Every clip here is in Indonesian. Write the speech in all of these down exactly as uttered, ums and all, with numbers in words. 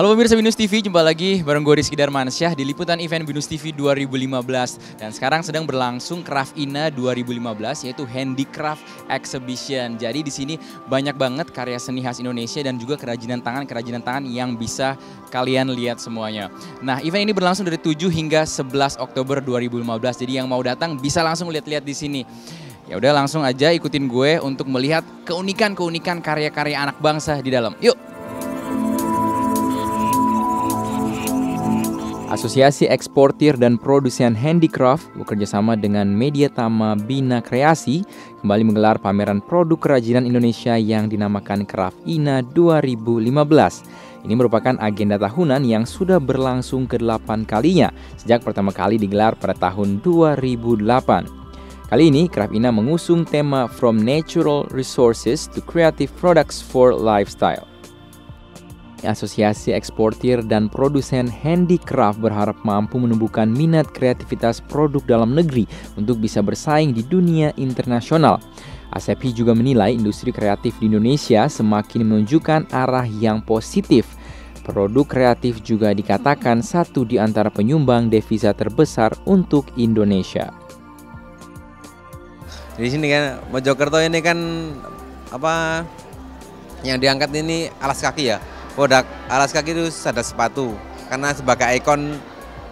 Halo pemirsa Binus T V, jumpa lagi bareng gue Rizki Darmansyah di liputan event Binus T V dua ribu lima belas. Dan sekarang sedang berlangsung Crafina dua ribu lima belas, yaitu Handicraft Exhibition. Jadi di sini banyak banget karya seni khas Indonesia dan juga kerajinan tangan-kerajinan tangan yang bisa kalian lihat semuanya. Nah, event ini berlangsung dari tujuh hingga sebelas Oktober dua ribu lima belas. Jadi yang mau datang bisa langsung lihat-lihat di sini. Ya udah, langsung aja ikutin gue untuk melihat keunikan-keunikan karya-karya anak bangsa di dalam. Yuk! Asosiasi Eksportir dan Produsen Handicraft bekerjasama dengan Mediatama Bina Kreasi kembali menggelar pameran produk kerajinan Indonesia yang dinamakan Crafina dua ribu lima belas. Ini merupakan agenda tahunan yang sudah berlangsung kedelapan kalinya sejak pertama kali digelar pada tahun dua ribu delapan. Kali ini Crafina mengusung tema From Natural Resources to Creative Products for Lifestyle. Asosiasi Eksportir dan Produsen Handicraft berharap mampu menumbuhkan minat kreativitas produk dalam negeri untuk bisa bersaing di dunia internasional. ASEPHI juga menilai industri kreatif di Indonesia semakin menunjukkan arah yang positif. Produk kreatif juga dikatakan satu di antara penyumbang devisa terbesar untuk Indonesia. Di sini kan Mojokerto ini kan apa yang diangkat ini alas kaki ya. Produk alas kaki itu ada sepatu, karena sebagai ikon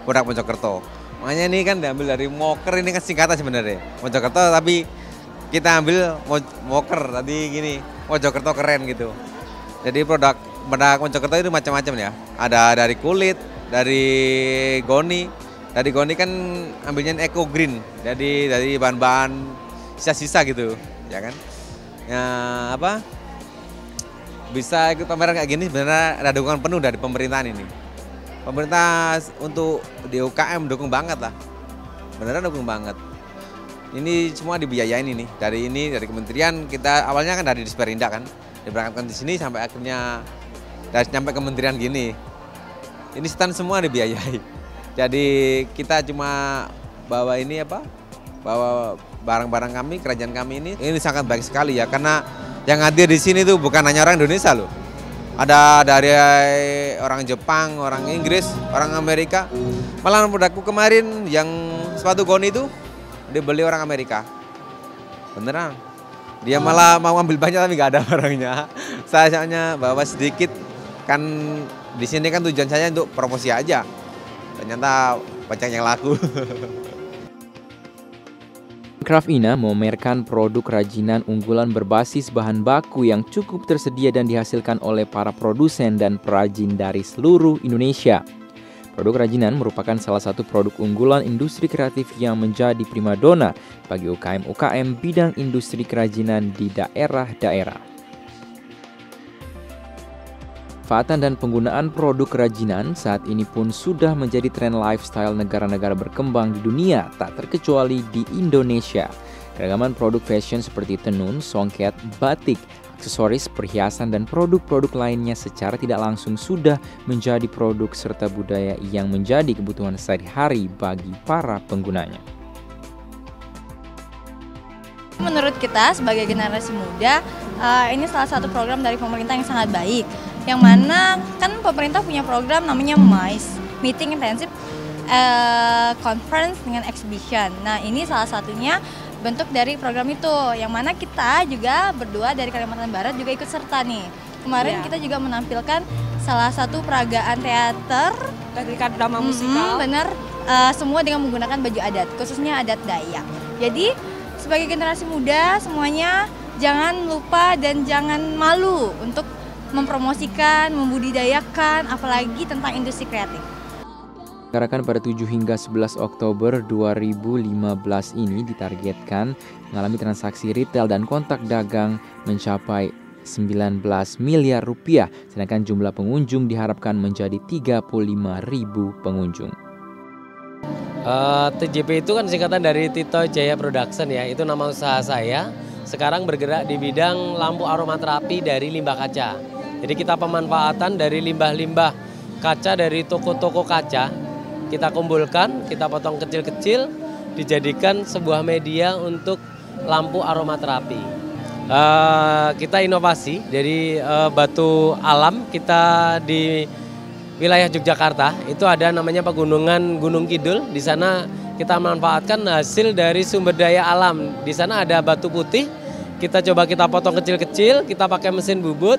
produk Mojokerto. Makanya ini kan diambil dari Moker, ini kan singkatan sebenarnya. Mojokerto, tapi kita ambil Moker, tadi gini, Mojokerto keren gitu. Jadi produk, produk Mojokerto itu macam-macam ya. Ada dari kulit, dari goni, dari goni kan ambilnya eco green, jadi dari bahan-bahan sisa-sisa gitu, ya kan. Ya, apa? Bisa ikut pameran kayak gini sebenarnya ada dukungan penuh dari pemerintahan ini. Pemerintah untuk di U K M dukung banget lah, beneran dukung banget. Ini semua dibiayain ini, dari ini dari kementerian kita awalnya kan dari Disperinda kan, diberangkatkan di sini sampai akhirnya dari sampai kementerian gini. Ini stand semua dibiayai. Jadi kita cuma bawa ini apa, bawa barang-barang kami, kerajaan kami ini. Ini sangat baik sekali ya, karena yang hadir di sini tuh bukan hanya orang Indonesia loh. Ada dari orang Jepang, orang Inggris, orang Amerika. Malah produkku kemarin yang sepatu goni itu dibeli orang Amerika. Beneran. Dia malah mau ambil banyak tapi nggak ada barangnya. Saya hanya bawa sedikit. Kan di sini kan tujuan saya untuk promosi aja. Ternyata banyak yang laku. Crafina memamerkan produk kerajinan unggulan berbasis bahan baku yang cukup tersedia dan dihasilkan oleh para produsen dan perajin dari seluruh Indonesia. Produk kerajinan merupakan salah satu produk unggulan industri kreatif yang menjadi primadona bagi U K M U K M bidang industri kerajinan di daerah-daerah. Pemanfaatan dan penggunaan produk kerajinan saat ini pun sudah menjadi tren lifestyle negara-negara berkembang di dunia, tak terkecuali di Indonesia. Keragaman produk fashion seperti tenun, songket, batik, aksesoris, perhiasan, dan produk-produk lainnya secara tidak langsung sudah menjadi produk serta budaya yang menjadi kebutuhan sehari-hari bagi para penggunanya. Menurut kita sebagai generasi muda, uh, ini salah satu program dari pemerintah yang sangat baik. Yang mana kan pemerintah punya program namanya MICE, Meeting Intensive uh, Conference dengan Exhibition. Nah, ini salah satunya bentuk dari program itu. Yang mana kita juga berdua dari Kalimantan Barat juga ikut serta nih. Kemarin yeah. kita juga menampilkan salah satu peragaan teater dan drama musikal. Mm-hmm, bener, uh, semua dengan menggunakan baju adat, khususnya adat Dayak. Jadi sebagai generasi muda semuanya jangan lupa dan jangan malu untuk mempromosikan, membudidayakan, apalagi tentang industri kreatif. Dilaksanakan pada tujuh hingga sebelas Oktober dua ribu lima belas ini ditargetkan mengalami transaksi retail dan kontak dagang mencapai sembilan belas miliar rupiah, sedangkan jumlah pengunjung diharapkan menjadi tiga puluh lima ribu pengunjung. Uh, T J P itu kan singkatan dari Tito Jaya Production ya, itu nama usaha saya. Sekarang bergerak di bidang lampu aromaterapi dari limbah kaca. Jadi kita pemanfaatan dari limbah-limbah kaca dari toko-toko kaca, kita kumpulkan, kita potong kecil-kecil, dijadikan sebuah media untuk lampu aromaterapi. Uh, kita inovasi dari uh, batu alam, kita di wilayah Yogyakarta itu ada namanya pegunungan Gunung Kidul. Di sana kita memanfaatkan hasil dari sumber daya alam. Di sana ada batu putih, kita coba kita potong kecil-kecil, kita pakai mesin bubut,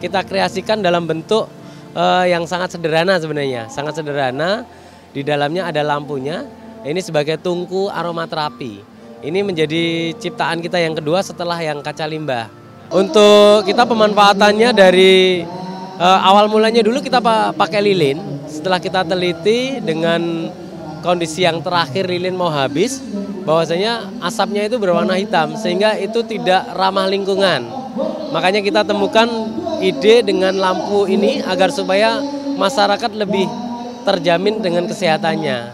kita kreasikan dalam bentuk uh, yang sangat sederhana sebenarnya. Sangat sederhana, di dalamnya ada lampunya. Ini sebagai tungku aromaterapi. Ini menjadi ciptaan kita yang kedua setelah yang kaca limbah. Untuk kita pemanfaatannya dari uh, awal mulanya dulu kita pakai lilin. Setelah kita teliti dengan kondisi yang terakhir lilin mau habis, bahwasanya asapnya itu berwarna hitam sehingga itu tidak ramah lingkungan. Makanya kita temukan ide dengan lampu ini agar supaya masyarakat lebih terjamin dengan kesehatannya,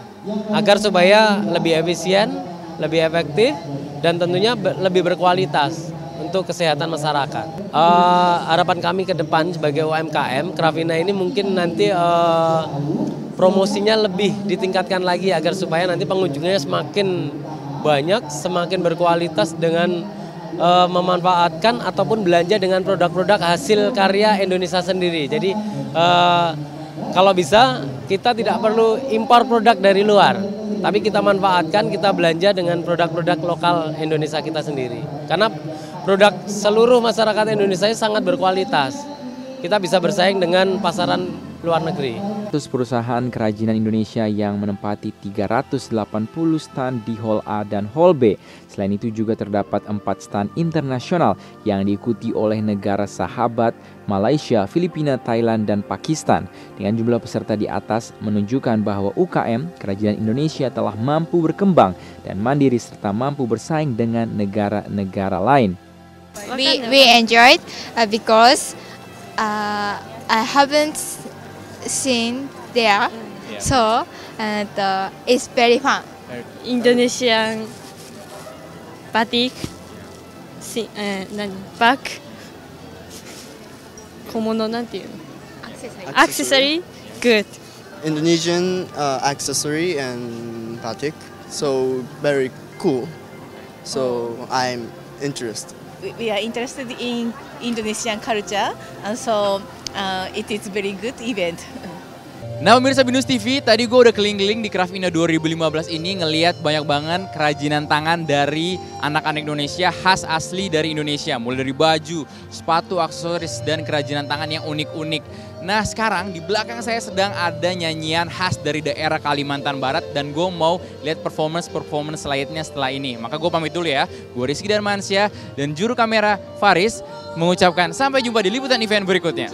agar supaya lebih efisien, lebih efektif, dan tentunya lebih berkualitas untuk kesehatan masyarakat. Uh, harapan kami ke depan sebagai U M K M, Crafina ini mungkin nanti uh, promosinya lebih ditingkatkan lagi agar supaya nanti pengunjungnya semakin banyak, semakin berkualitas dengan uh, memanfaatkan ataupun belanja dengan produk-produk hasil karya Indonesia sendiri. Jadi uh, kalau bisa kita tidak perlu impor produk dari luar, tapi kita manfaatkan, kita belanja dengan produk-produk lokal Indonesia kita sendiri. Karena produk seluruh masyarakat Indonesia sangat berkualitas. Kita bisa bersaing dengan pasaran luar negeri. seratus perusahaan kerajinan Indonesia yang menempati tiga ratus delapan puluh stand di Hall A dan Hall B. Selain itu juga terdapat empat stand internasional yang diikuti oleh negara sahabat Malaysia, Filipina, Thailand, dan Pakistan. Dengan jumlah peserta di atas menunjukkan bahwa U K M kerajinan Indonesia telah mampu berkembang dan mandiri serta mampu bersaing dengan negara-negara lain. We, we enjoyed uh, because uh, I haven't seen there, yeah. So and uh, it's very fun. Indonesian batik, si, uh, bag, komono, accessory. accessory, good. Indonesian uh, accessory and batik, so very cool. So I'm interested. We are interested in Indonesian culture, and so uh, it is very good event. Nah, pemirsa Binus T V, tadi gue udah keliling-keliling di Crafina dua ribu lima belas ini, ngelihat banyak banget kerajinan tangan dari anak-anak Indonesia khas asli dari Indonesia. Mulai dari baju, sepatu, aksesoris, dan kerajinan tangan yang unik-unik. Nah, sekarang di belakang saya sedang ada nyanyian khas dari daerah Kalimantan Barat dan gue mau lihat performance-performance selanjutnya setelah ini. Maka gue pamit dulu ya, gue Rizki Darmansyah dan juru kamera Faris mengucapkan sampai jumpa di liputan event berikutnya.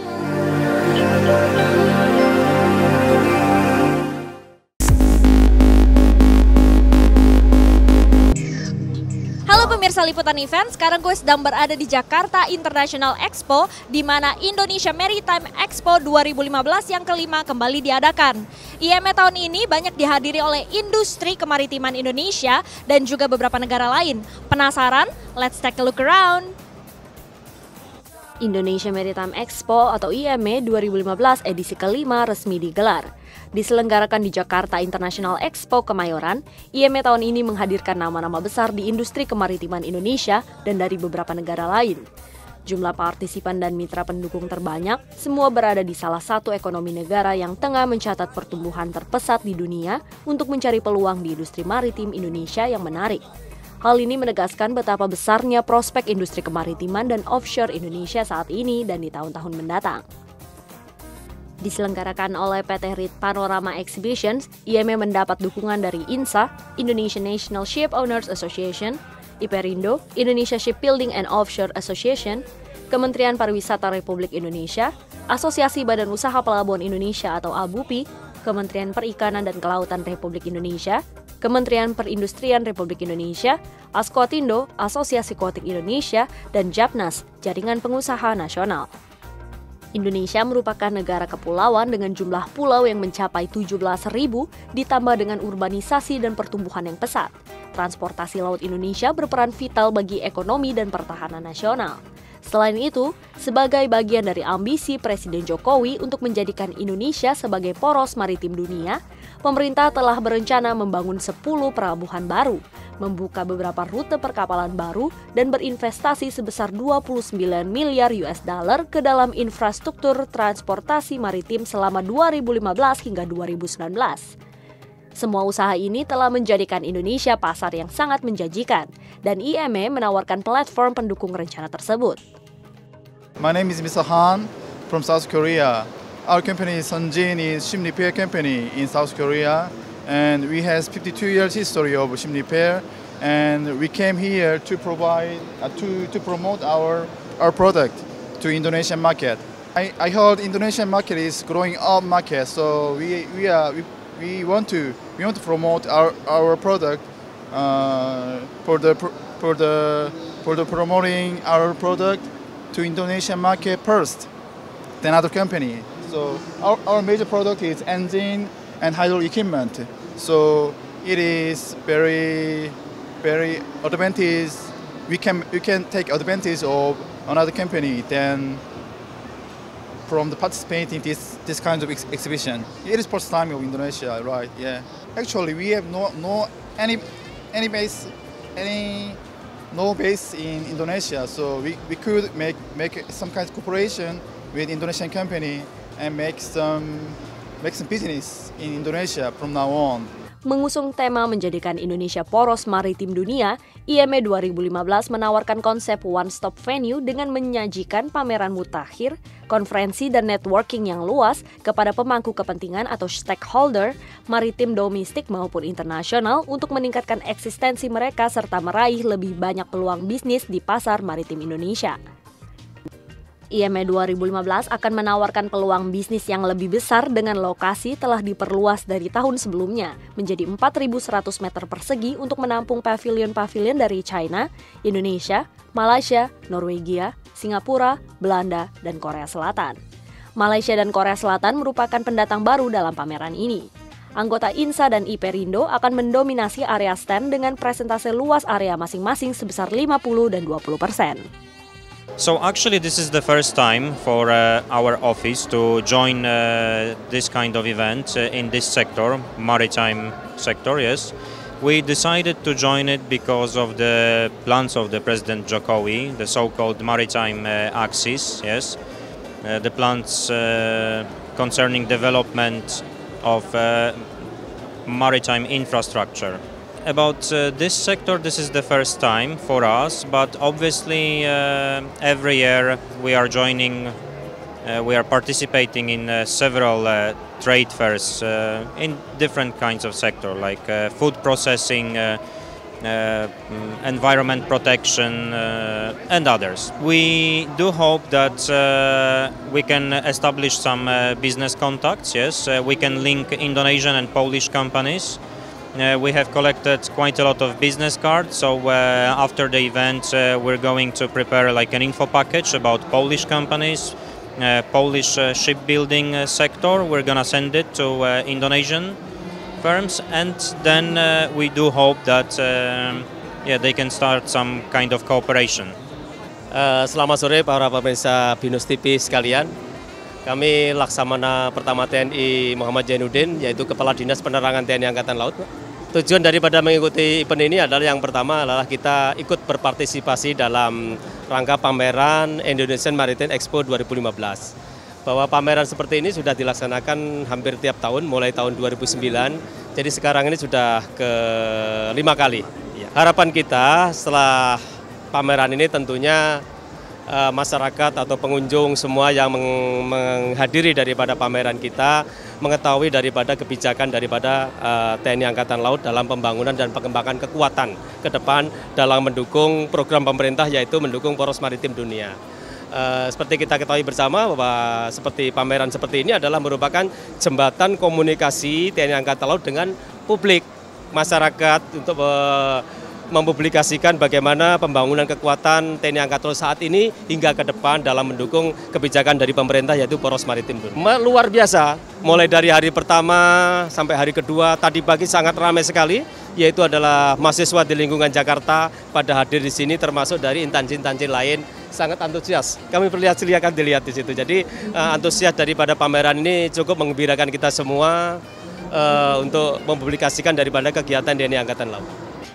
Pemirsa Liputan Event, sekarang gue sedang berada di Jakarta International Expo, di mana Indonesia Maritime Expo dua ribu lima belas yang kelima kembali diadakan. I M E tahun ini banyak dihadiri oleh industri kemaritiman Indonesia dan juga beberapa negara lain. Penasaran? Let's take a look around. Indonesia Maritime Expo atau I M E dua ribu lima belas edisi kelima resmi digelar. Diselenggarakan di Jakarta International Expo Kemayoran, I M E tahun ini menghadirkan nama-nama besar di industri kemaritiman Indonesia dan dari beberapa negara lain. Jumlah partisipan dan mitra pendukung terbanyak, semua berada di salah satu ekonomi negara yang tengah mencatat pertumbuhan terpesat di dunia untuk mencari peluang di industri maritim Indonesia yang menarik. Hal ini menegaskan betapa besarnya prospek industri kemaritiman dan offshore Indonesia saat ini dan di tahun-tahun mendatang. Diselenggarakan oleh P T. Reed Panorama Exhibitions, I M E mendapat dukungan dari INSA, Indonesian National Ship Owners Association, IPERINDO, Indonesia Shipbuilding and Offshore Association, Kementerian Pariwisata Republik Indonesia, Asosiasi Badan Usaha Pelabuhan Indonesia atau A B U P I, Kementerian Perikanan dan Kelautan Republik Indonesia, Kementerian Perindustrian Republik Indonesia, ASKWATINDO, Asosiasi Kotik Indonesia, dan JAPNAS, Jaringan Pengusaha Nasional. Indonesia merupakan negara kepulauan dengan jumlah pulau yang mencapai tujuh belas ribu ditambah dengan urbanisasi dan pertumbuhan yang pesat. Transportasi laut Indonesia berperan vital bagi ekonomi dan pertahanan nasional. Selain itu, sebagai bagian dari ambisi Presiden Jokowi untuk menjadikan Indonesia sebagai poros maritim dunia, pemerintah telah berencana membangun sepuluh pelabuhan baru, membuka beberapa rute perkapalan baru, dan berinvestasi sebesar dua puluh sembilan miliar U S dollar ke dalam infrastruktur transportasi maritim selama dua ribu lima belas hingga dua ribu sembilan belas. Semua usaha ini telah menjadikan Indonesia pasar yang sangat menjanjikan, dan I M E menawarkan platform pendukung rencana tersebut. My name is Mister Han from South Korea. Our company Sunjin is ship repair company in South Korea, and we has fifty-two years history of ship repair, and we came here to provide uh, to to promote our our product to Indonesian market. I I heard Indonesian market is growing up market, so we we are we, We want to we want to promote our our product uh, for the for the for the promoting our product to Indonesian market first, then other company. So our our major product is engine and hydraulic equipment. So it is very very advantage. We can we can take advantage of another company than from the participating this this kind of ex exhibition. It is first time of Indonesia, right? Yeah. Actually, we have no no any any base any no base in Indonesia, so we, we could make make some kind of cooperation with Indonesian company and make some make some business in Indonesia from now on. Mengusung tema menjadikan Indonesia poros maritim dunia, I M E dua ribu lima belas menawarkan konsep one-stop venue dengan menyajikan pameran mutakhir, konferensi dan networking yang luas kepada pemangku kepentingan atau stakeholder, maritim domestik maupun internasional untuk meningkatkan eksistensi mereka serta meraih lebih banyak peluang bisnis di pasar maritim Indonesia. I M E dua ribu lima belas akan menawarkan peluang bisnis yang lebih besar dengan lokasi telah diperluas dari tahun sebelumnya menjadi empat ribu seratus meter persegi untuk menampung pavilion-pavilion dari China, Indonesia, Malaysia, Norwegia, Singapura, Belanda, dan Korea Selatan. Malaysia dan Korea Selatan merupakan pendatang baru dalam pameran ini. Anggota INSA dan IPERINDO akan mendominasi area stand dengan presentase luas area masing-masing sebesar lima puluh dan dua puluh persen. So actually this is the first time for uh, our office to join uh, this kind of event uh, in this sector, maritime sector, yes. We decided to join it because of the plans of the President Jokowi, the so-called maritime uh, axis, yes. Uh, the plans uh, concerning development of uh, maritime infrastructure. About uh, this sector, this is the first time for us, but obviously uh, every year we are joining, uh, we are participating in uh, several uh, trade fairs uh, in different kinds of sector, like uh, food processing, uh, uh, environment protection uh, and others. We do hope that uh, we can establish some uh, business contacts, yes, uh, we can link Indonesian and Polish companies. Uh, we have collected quite a lot of business cards, so uh, after the event uh, we're going to prepare like an info package about Polish companies, uh, Polish uh, shipbuilding uh, sector. We're gonna send it to uh, Indonesian firms, and then uh, we do hope that uh, yeah, they can start some kind of cooperation. Uh, selamat sore para pemirsa Binus T V sekalian. Kami Laksamana Pertama T N I Muhammad Zainuddin, yaitu Kepala Dinas Penerangan T N I Angkatan Laut. Tujuan daripada mengikuti event ini adalah yang pertama adalah kita ikut berpartisipasi dalam rangka pameran Indonesia Maritime Expo dua ribu lima belas. Bahwa pameran seperti ini sudah dilaksanakan hampir tiap tahun, mulai tahun dua ribu sembilan, jadi sekarang ini sudah ke lima kali. Harapan kita setelah pameran ini tentunya masyarakat atau pengunjung semua yang menghadiri daripada pameran kita mengetahui daripada kebijakan daripada uh, T N I Angkatan Laut dalam pembangunan dan pengembangan kekuatan ke depan dalam mendukung program pemerintah, yaitu mendukung poros maritim dunia. Uh, seperti kita ketahui bersama bahwa seperti pameran seperti ini adalah merupakan jembatan komunikasi T N I Angkatan Laut dengan publik, masyarakat untuk uh, mempublikasikan bagaimana pembangunan kekuatan T N I Angkatan Laut saat ini hingga ke depan dalam mendukung kebijakan dari pemerintah, yaitu poros maritim dunia. Luar biasa, mulai dari hari pertama sampai hari kedua, tadi pagi sangat ramai sekali, yaitu adalah mahasiswa di lingkungan Jakarta pada hadir di sini, termasuk dari intansi-intansi lain, sangat antusias. Kami perlihat silakan dilihat di situ. Jadi antusias daripada pameran ini cukup mengembirakan kita semua. uh, untuk mempublikasikan daripada kegiatan D N I Angkatan Laut.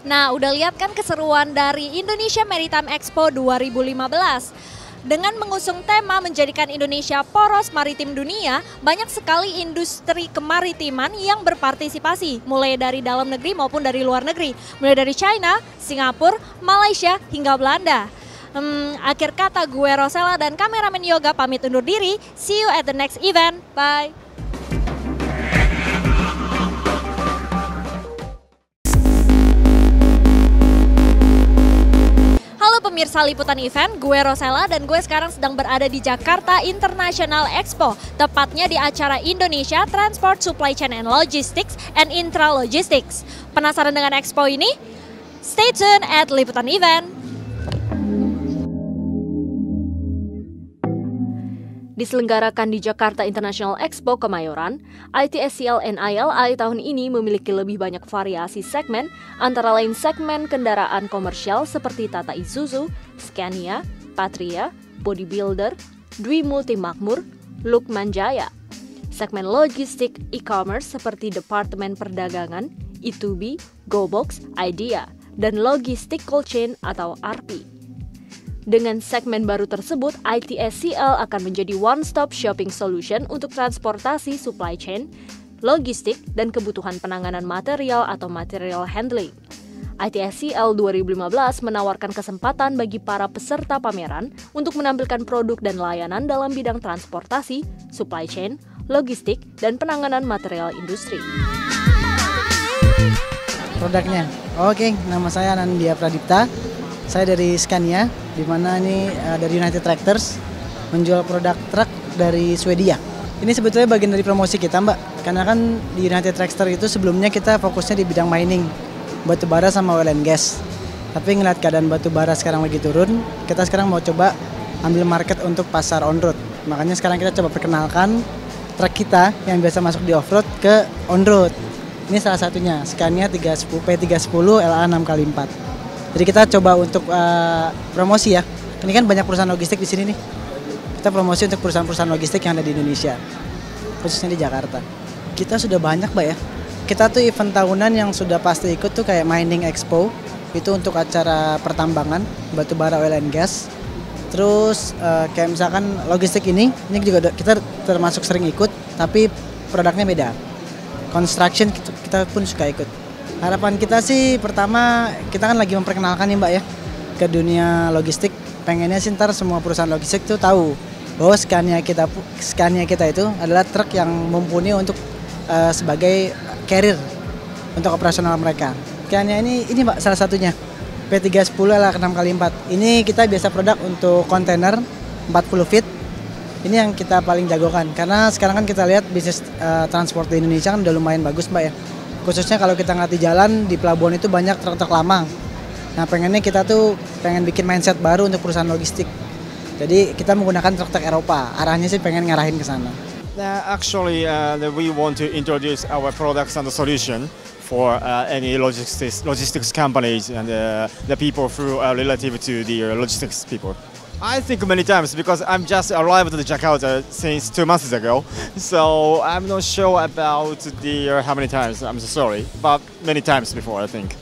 Nah, udah lihat kan keseruan dari Indonesia Maritime Expo dua ribu lima belas. Dengan mengusung tema menjadikan Indonesia poros maritim dunia, banyak sekali industri kemaritiman yang berpartisipasi, mulai dari dalam negeri maupun dari luar negeri, mulai dari China, Singapura, Malaysia, hingga Belanda. Hmm, akhir kata gue Rosella dan kameramen Yoga pamit undur diri, see you at the next event, bye! Pemirsa Liputan Event, gue Rosella dan gue sekarang sedang berada di Jakarta International Expo, tepatnya di acara Indonesia Transport Supply Chain and Logistics and Intra Logistics. Penasaran dengan Expo ini? Stay tune at Liputan Event. Diselenggarakan di Jakarta International Expo Kemayoran, I T S C L and I L I tahun ini memiliki lebih banyak variasi segmen, antara lain segmen kendaraan komersial seperti Tata Isuzu, Scania, Patria, Bodybuilder, Dwi Multimakmur, Lukman Jaya. Segmen logistik e-commerce seperti Departemen Perdagangan, E dua B, GoBox, Idea, dan logistik cold chain atau R P. Dengan segmen baru tersebut, I T S C L akan menjadi one-stop shopping solution untuk transportasi supply chain, logistik, dan kebutuhan penanganan material atau material handling. I T S C L dua ribu lima belas menawarkan kesempatan bagi para peserta pameran untuk menampilkan produk dan layanan dalam bidang transportasi, supply chain, logistik, dan penanganan material industri. Produknya, oke, nama saya Anandia Pradipta. Saya dari Scania, di mana ini uh, dari United Tractors menjual produk truk dari Swedia. Ini sebetulnya bagian dari promosi kita, Mbak. Karena kan di United Tractors itu sebelumnya kita fokusnya di bidang mining, batu bara sama oil and gas. Tapi ngelihat keadaan batu bara sekarang lagi turun, kita sekarang mau coba ambil market untuk pasar on road. Makanya sekarang kita coba perkenalkan truk kita yang biasa masuk di off road ke on road. Ini salah satunya, Scania P tiga satu nol L A enam kali empat. Jadi kita coba untuk uh, promosi ya. Ini kan banyak perusahaan logistik di sini nih. Kita promosi untuk perusahaan-perusahaan logistik yang ada di Indonesia, khususnya di Jakarta. Kita sudah banyak, Mbak ya. Kita tuh event tahunan yang sudah pasti ikut tuh kayak Mining Expo. Itu untuk acara pertambangan, batu bara, oil and gas. Terus uh, kayak misalkan logistik ini, ini juga kita termasuk sering ikut, tapi produknya beda. Construction kita pun suka ikut. Harapan kita sih pertama, kita kan lagi memperkenalkan nih Mbak ya ke dunia logistik. Pengennya sih ntar semua perusahaan logistik tuh tahu bahwa Scania kita Scania kita itu adalah truk yang mumpuni untuk uh, sebagai carrier untuk operasional mereka. Scania ini ini Mbak salah satunya P tiga satu nol L A enam kali empat. Ini kita biasa produk untuk kontainer empat puluh feet. Ini yang kita paling jagokan karena sekarang kan kita lihat bisnis uh, transport di Indonesia kan udah lumayan bagus Mbak ya. Khususnya kalau kita ngati jalan, di pelabuhan itu banyak truk-truk lama. Nah pengennya kita tuh pengen bikin mindset baru untuk perusahaan logistik. Jadi kita menggunakan truk-truk Eropa, arahnya sih pengen ngarahin ke sana. Nah, actually, uh, we want to introduce our products and the solution for uh, any logistics, logistics companies and uh, the people through uh, relative to the logistics people. I think many times because I'm just arrived at Jakarta since two months ago, so I'm not sure about the uh, how many times. I'm sorry, but many times before I think.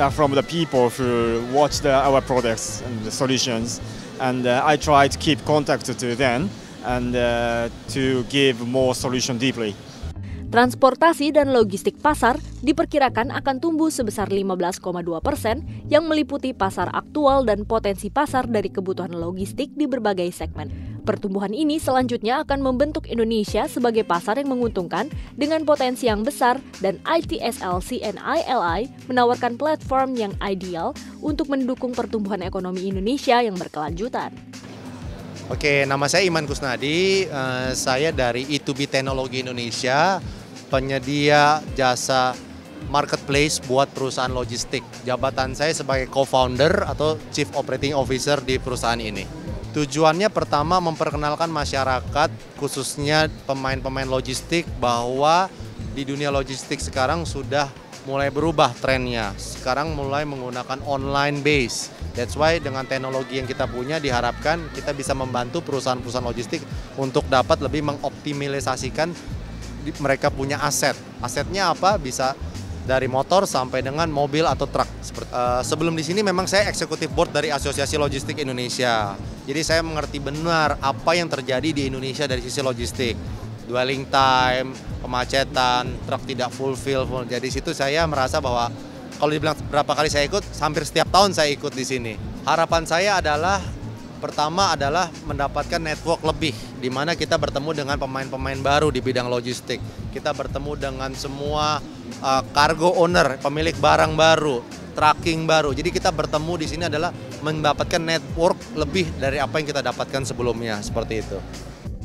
Uh, from the people who watch the, our products and the solutions, and uh, I try to keep contact to them and uh, to give more solution deeply. Transportasi dan logistik pasar diperkirakan akan tumbuh sebesar lima belas koma dua persen yang meliputi pasar aktual dan potensi pasar dari kebutuhan logistik di berbagai segmen. Pertumbuhan ini selanjutnya akan membentuk Indonesia sebagai pasar yang menguntungkan dengan potensi yang besar dan I T S L C and I L I menawarkan platform yang ideal untuk mendukung pertumbuhan ekonomi Indonesia yang berkelanjutan. Oke, nama saya Iman Kusnadi, uh, saya dari E dua B Teknologi Indonesia, penyedia jasa marketplace buat perusahaan logistik. Jabatan saya sebagai co-founder atau Chief Operating Officer di perusahaan ini. Tujuannya pertama memperkenalkan masyarakat, khususnya pemain-pemain logistik, bahwa di dunia logistik sekarang sudah mulai berubah trennya. Sekarang mulai menggunakan online base. That's why dengan teknologi yang kita punya diharapkan kita bisa membantu perusahaan-perusahaan logistik untuk dapat lebih mengoptimalisasikan mereka punya aset. Asetnya apa? Bisa dari motor sampai dengan mobil atau truk. Sebelum di sini memang saya eksekutif board dari Asosiasi Logistik Indonesia. Jadi saya mengerti benar apa yang terjadi di Indonesia dari sisi logistik. Dwelling time, kemacetan, truk tidak fulfill. Jadi situ saya merasa bahwa kalau dibilang berapa kali saya ikut, hampir setiap tahun saya ikut di sini. Harapan saya adalah, pertama adalah mendapatkan network lebih, di mana kita bertemu dengan pemain-pemain baru di bidang logistik. Kita bertemu dengan semua uh, cargo owner, pemilik barang baru, trucking baru. Jadi kita bertemu di sini adalah mendapatkan network lebih dari apa yang kita dapatkan sebelumnya, seperti itu.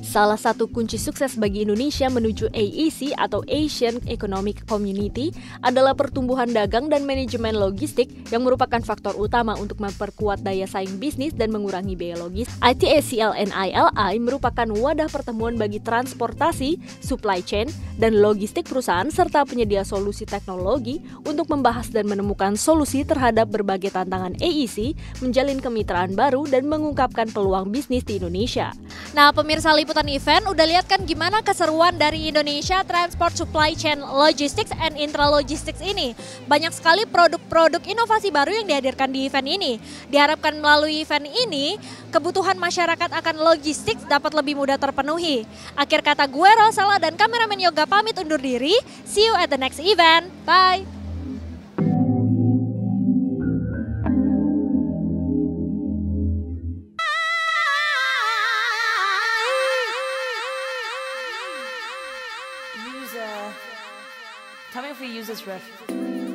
Salah satu kunci sukses bagi Indonesia menuju A E C atau Asian Economic Community adalah pertumbuhan dagang dan manajemen logistik yang merupakan faktor utama untuk memperkuat daya saing bisnis dan mengurangi biaya logis. I T S C L and I L I merupakan wadah pertemuan bagi transportasi, supply chain, dan logistik perusahaan serta penyedia solusi teknologi untuk membahas dan menemukan solusi terhadap berbagai tantangan A E C, menjalin kemitraan baru, dan mengungkapkan peluang bisnis di Indonesia. Nah, pemirsa Liputan Event, udah lihat kan gimana keseruan dari Indonesia Transport Supply Chain Logistics and Intralogistics ini. Banyak sekali produk-produk inovasi baru yang dihadirkan di event ini. Diharapkan melalui event ini, kebutuhan masyarakat akan logistik dapat lebih mudah terpenuhi. Akhir kata gue Rosella dan kameramen Yoga pamit undur diri. See you at the next event. Bye! Tell me if we use this riff.